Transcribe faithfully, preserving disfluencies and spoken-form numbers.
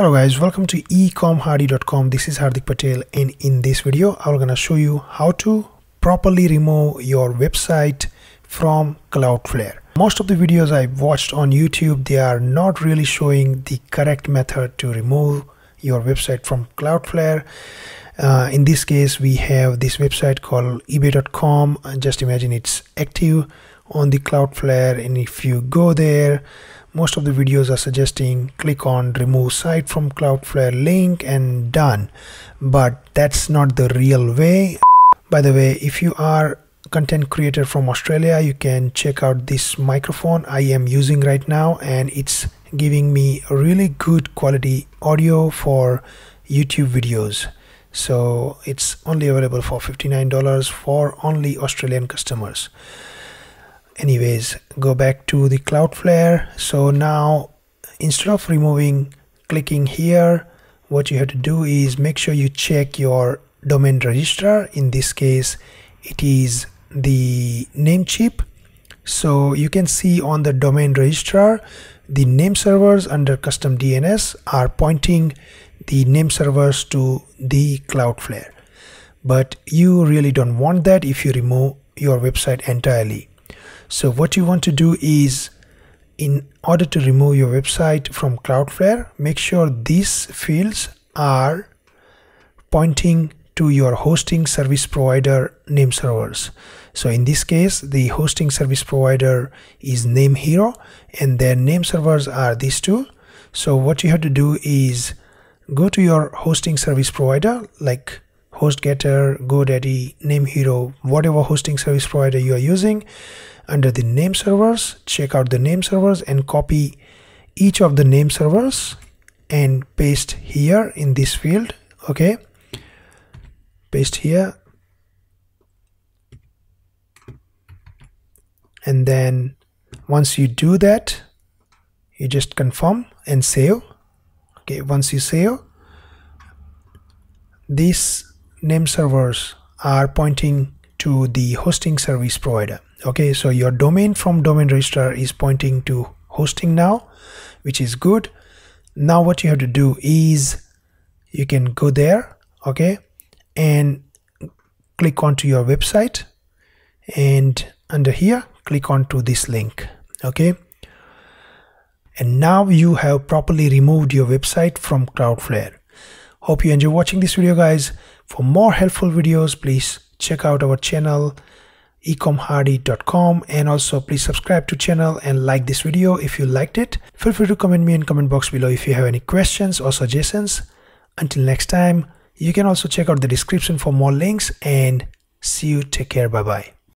Hello guys, welcome to ecom hardy dot com. This is Hardik Patel, and in this video I'm gonna show you how to properly remove your website from Cloudflare. Most of the videos I've watched on YouTube, they are not really showing the correct method to remove your website from Cloudflare. Uh, in this case, we have this website called ebay dot com, and just imagine it's active on the Cloudflare, and if you go there, most of the videos are suggesting click on remove site from Cloudflare link and done, but that's not the real way. By the way, if you are content creator from Australia, you can check out this microphone I am using right now, and it's giving me really good quality audio for YouTube videos. So it's only available for fifty-nine dollars for only Australian customers. Anyways, go back to the Cloudflare. So now, instead of removing, clicking here, what you have to do is make sure you check your domain registrar. In this case, it is the Namecheap. So you can see on the domain registrar, the name servers under custom D N S are pointing the name servers to the Cloudflare. But you really don't want that if you remove your website entirely. So what you want to do is, in order to remove your website from Cloudflare, make sure these fields are pointing to your hosting service provider name servers. So in this case, the hosting service provider is NameHero, and their name servers are these two. So what you have to do is go to your hosting service provider like HostGator, GoDaddy, NameHero, whatever hosting service provider you are using. Under the name servers, check out the name servers and copy each of the name servers and paste here in this field. Okay, paste here, and then once you do that, you just confirm and save. Okay, once you save, these name servers are pointing to the hosting service provider. Okay, so your domain from domain registrar is pointing to hosting now, which is good. Now what you have to do is you can go there, okay, and click onto your website, and under here click onto this link. Okay, and now you have properly removed your website from Cloudflare. Hope you enjoy watching this video guys. For more helpful videos, please check out our channel ecom hardy dot com, and also please subscribe to channel and like this video if you liked it. Feel free to comment me in comment box below if you have any questions or suggestions. Until next time, you can also check out the description for more links, and see you. Take care. Bye bye.